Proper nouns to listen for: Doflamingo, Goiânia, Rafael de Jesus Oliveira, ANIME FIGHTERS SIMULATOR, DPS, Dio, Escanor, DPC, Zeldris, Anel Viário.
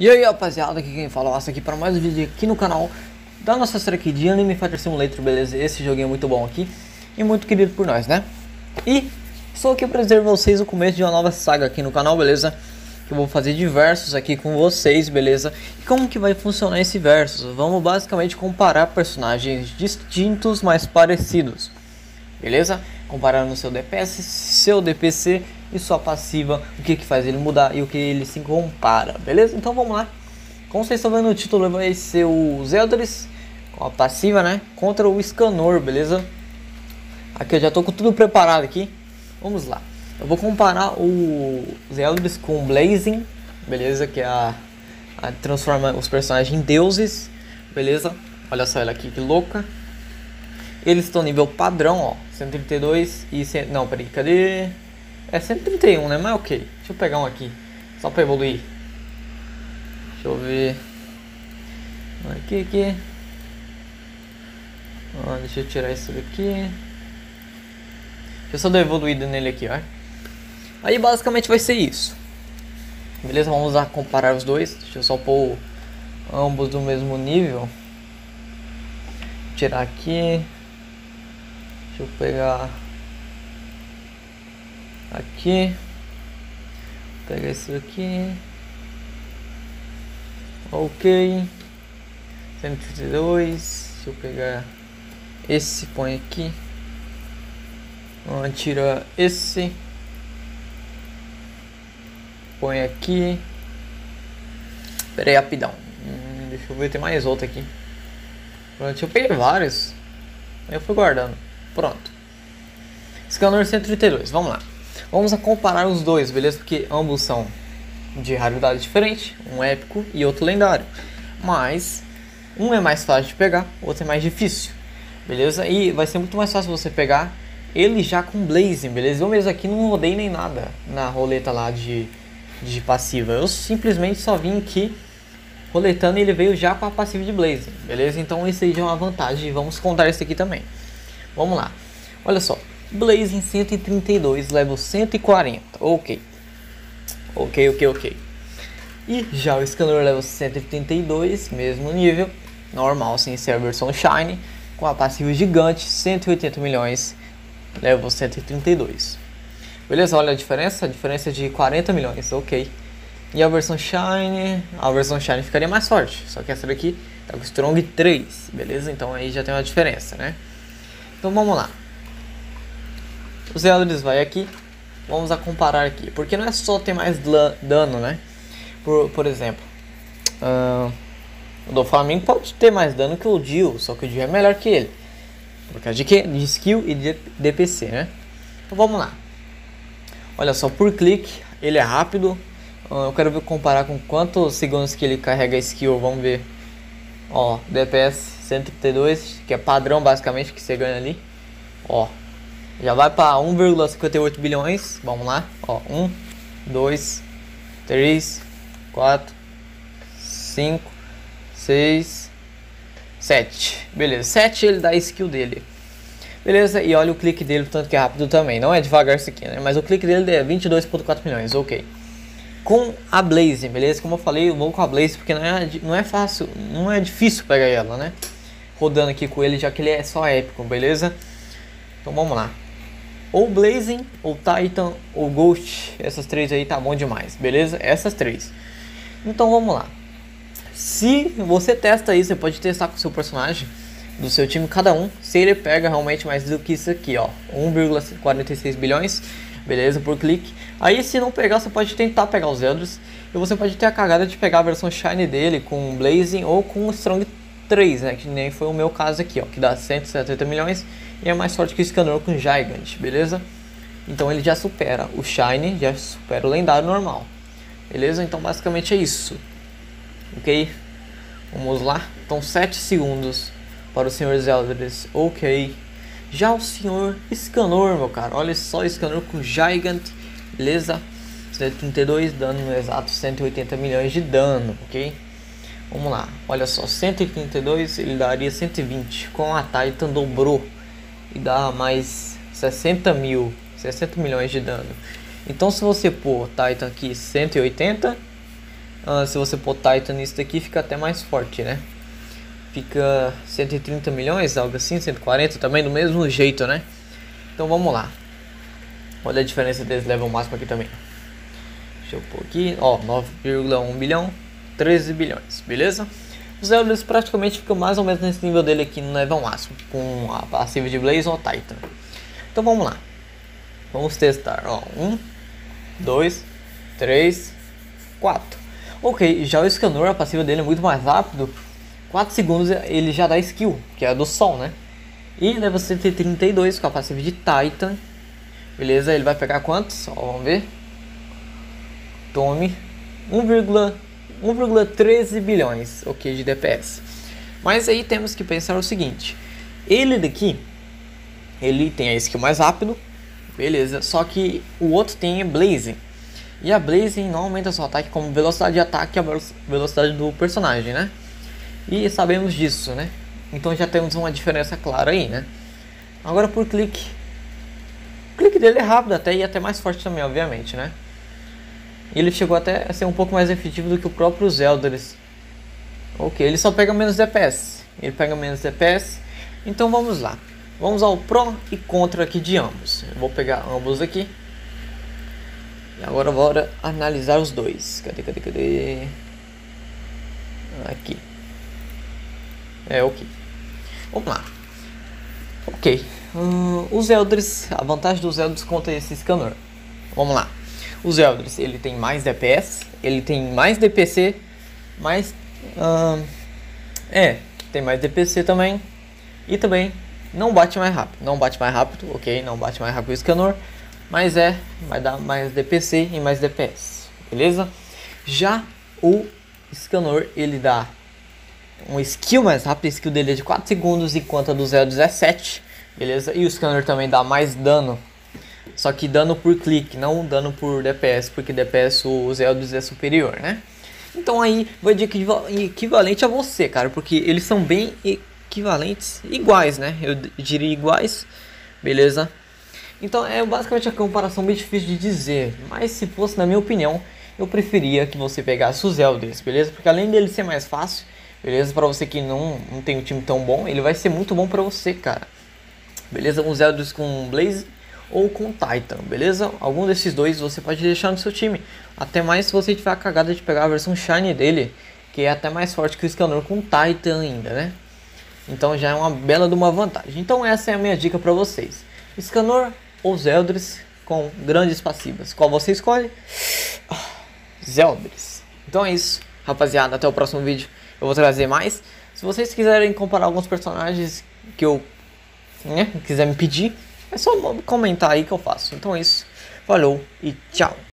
E aí rapaziada, aqui quem fala, nossa, aqui para mais um vídeo aqui no canal da nossa série aqui de Anime Fighters Simulator, beleza? Esse joguinho é muito bom aqui e muito querido por nós, né? E estou aqui para dizer vocês o começo de uma nova saga aqui no canal, beleza? Que eu vou fazer diversos aqui com vocês, beleza? E como que vai funcionar esse versus? Vamos basicamente comparar personagens distintos, mas parecidos, beleza? Comparando seu DPS, seu DPC e sua passiva, o que que faz ele mudar e o que ele se compara, beleza? Então vamos lá. Como vocês estão vendo no título, vai ser o Zeldris com a passiva, né, contra o Escanor, beleza? Aqui eu já tô com tudo preparado aqui. Vamos lá. Eu vou comparar o Zeldris com o Blazing, beleza? Que é a transforma os personagens em deuses, beleza? Olha só ela aqui, que louca. Eles estão nível padrão, ó, 132 e... não, peraí, cadê? É 131, né? Mas ok, deixa eu pegar um aqui, só pra evoluir. Deixa eu ver... Aqui... Ó, deixa eu tirar isso daqui. Eu só dou evoluído nele aqui, ó. Aí basicamente vai ser isso. Beleza, vamos lá comparar os dois. Deixa eu só pôr ambos do mesmo nível. Vou tirar aqui. Deixa eu pegar aqui, pega isso aqui, ok, 132, deixa eu pegar esse, põe aqui, tira esse, põe aqui, pera aí rapidão, deixa eu ver, tem mais outro aqui, pronto, eu peguei vários, eu fui guardando. Pronto, Escanor 132, vamos lá. Vamos a comparar os dois, beleza? Porque ambos são de raridade diferente, um épico e outro lendário. Mas um é mais fácil de pegar, outro é mais difícil, beleza? E vai ser muito mais fácil você pegar ele já com Blazing, beleza? Eu mesmo aqui não rodei nem nada na roleta lá de passiva. Eu simplesmente só vim aqui roletando e ele veio já com a passiva de Blazing, beleza? Então isso aí já é uma vantagem e vamos contar isso aqui também. Vamos lá, olha só, Blazing 132, level 140, ok. E já o Escanor level 132, mesmo nível, normal, sem ser a versão Shine, com a passiva gigante, 180 milhões, level 132. Beleza, olha a diferença é de 40 milhões, ok. E a versão Shine ficaria mais forte, só que essa daqui tá com Strong 3, beleza? Então aí já tem uma diferença, né? Então vamos lá, o Zeldris vai aqui, vamos a comparar aqui, porque não é só ter mais dano, né? Por exemplo, o Doflamingo pode ter mais dano que o Dio, só que o Dio é melhor que ele, por causa de quê? De skill e de DPC, né? Então vamos lá, olha só, por clique, ele é rápido, eu quero ver comparar com quantos segundos que ele carrega a skill, vamos ver. Ó, DPS 132, que é padrão basicamente que você ganha ali. Ó, já vai para 1,58 bilhões. Vamos lá, ó, 1, 2, 3, 4, 5, 6, 7. Beleza, 7 ele dá a skill dele. Beleza, e olha o clique dele, tanto que é rápido também. Não é devagar isso aqui, né? Mas o clique dele é 22,4 milhões, ok. Com a Blaze, beleza? Como eu falei, eu vou com a Blaze porque não é fácil, não é difícil pegar ela, né? Rodando aqui com ele, já que ele é só épico, beleza? Então vamos lá. Ou Blazing, ou Titan, ou Ghost, essas três aí tá bom demais, beleza? Essas três. Então vamos lá. Se você testa aí, você pode testar com o seu personagem, do seu time, cada um. Se ele pega realmente mais do que isso aqui, ó, 1,46 bilhões. Beleza, por clique. Aí se não pegar, você pode tentar pegar os Zeldris. E você pode ter a cagada de pegar a versão Shine dele com Blazing ou com Strong 3, né? Que nem foi o meu caso aqui, ó. Que dá 170 milhões e é mais forte que o Escanor com Gigant, beleza? Então ele já supera o Shine, já supera o lendário normal. Beleza? Então basicamente é isso. Ok? Vamos lá. Então 7 segundos para o Sr. Zeldris. Ok. Já o senhor Escanor, meu cara, olha só, Escanor com Gigant, beleza? 132, dano no exato, 180 milhões de dano, ok? Vamos lá, olha só, 132, ele daria 120, com a Titan dobrou e dá mais 60 milhões de dano. Então se você pôr Titan aqui 180, se você pôr Titan nisso daqui, fica até mais forte, né? Fica 130 milhões, algo assim, 140 também, do mesmo jeito, né? Então vamos lá. Olha a diferença desse level máximo aqui também. Deixa eu pôr aqui, ó, 9,1 bilhão, 13 bilhões, beleza? O Zeldris praticamente fica mais ou menos nesse nível dele aqui no level máximo, com a passiva de Blaze ou Titan. Então vamos lá. Vamos testar, ó, 1, 2, 3, 4. Ok, já o Escanor, a passiva dele é muito mais rápido. 4 segundos ele já dá skill, que é a do sol, né? E level 132 com a passiva de Titan. Beleza, ele vai pegar quantos? Ó, vamos ver. Tome 1,13 bilhões, ok, de DPS. Mas aí temos que pensar o seguinte. Ele daqui, ele tem a skill mais rápido, beleza. Só que o outro tem a Blazing. E a Blazing não aumenta seu ataque como velocidade de ataque, a velocidade do personagem, né? E sabemos disso, né? Então já temos uma diferença clara aí, né? Agora por clique. O clique dele é rápido até e até mais forte também, obviamente, né? Ele chegou até a ser um pouco mais efetivo do que o próprio Zeldris. Ok, ele só pega menos DPS. Ele pega menos DPS. Então vamos lá. Vamos ao pró e contra aqui de ambos. Eu vou pegar ambos aqui. E agora bora analisar os dois. Cadê? Aqui. É, ok. Vamos lá. Ok. O Zeldris, a vantagem do Zeldris contra esse Escanor. Vamos lá. O Zeldris, ele tem mais DPS, ele tem mais DPC, mais... tem mais DPC também. E também não bate mais rápido. Não bate mais rápido, ok, não bate mais rápido o Escanor. Mas vai dar mais DPC e mais DPS, beleza? Já o Escanor, ele dá um skill mais rápido, a skill dele é de 4 segundos, enquanto a do Zeldris é 7, beleza? E o Escanor também dá mais dano. Só que dano por clique, não dano por DPS, porque DPS o Zeldris é superior, né? Então aí vai de equivalente a você, cara, porque eles são bem equivalentes, iguais, né? Eu diria iguais, beleza? Então é basicamente a comparação bem difícil de dizer, mas se fosse na minha opinião, eu preferia que você pegasse o Zeldris, beleza? Porque além dele ser mais fácil, beleza? Pra você que não tem um time tão bom, ele vai ser muito bom pra você, cara. Beleza? Um Zeldris com Blaze ou com Titan, beleza? Algum desses dois você pode deixar no seu time. Até mais se você tiver a cagada de pegar a versão Shiny dele, que é até mais forte que o Escanor com Titan ainda, né? Então já é uma bela de uma vantagem. Então essa é a minha dica pra vocês. Escanor ou Zeldris com grandes passivas. Qual você escolhe? Zeldris. Então é isso, rapaziada. Até o próximo vídeo. Eu vou trazer mais. Se vocês quiserem comparar alguns personagens que eu... quiser me pedir, é só comentar aí que eu faço. Então é isso. Falou e tchau.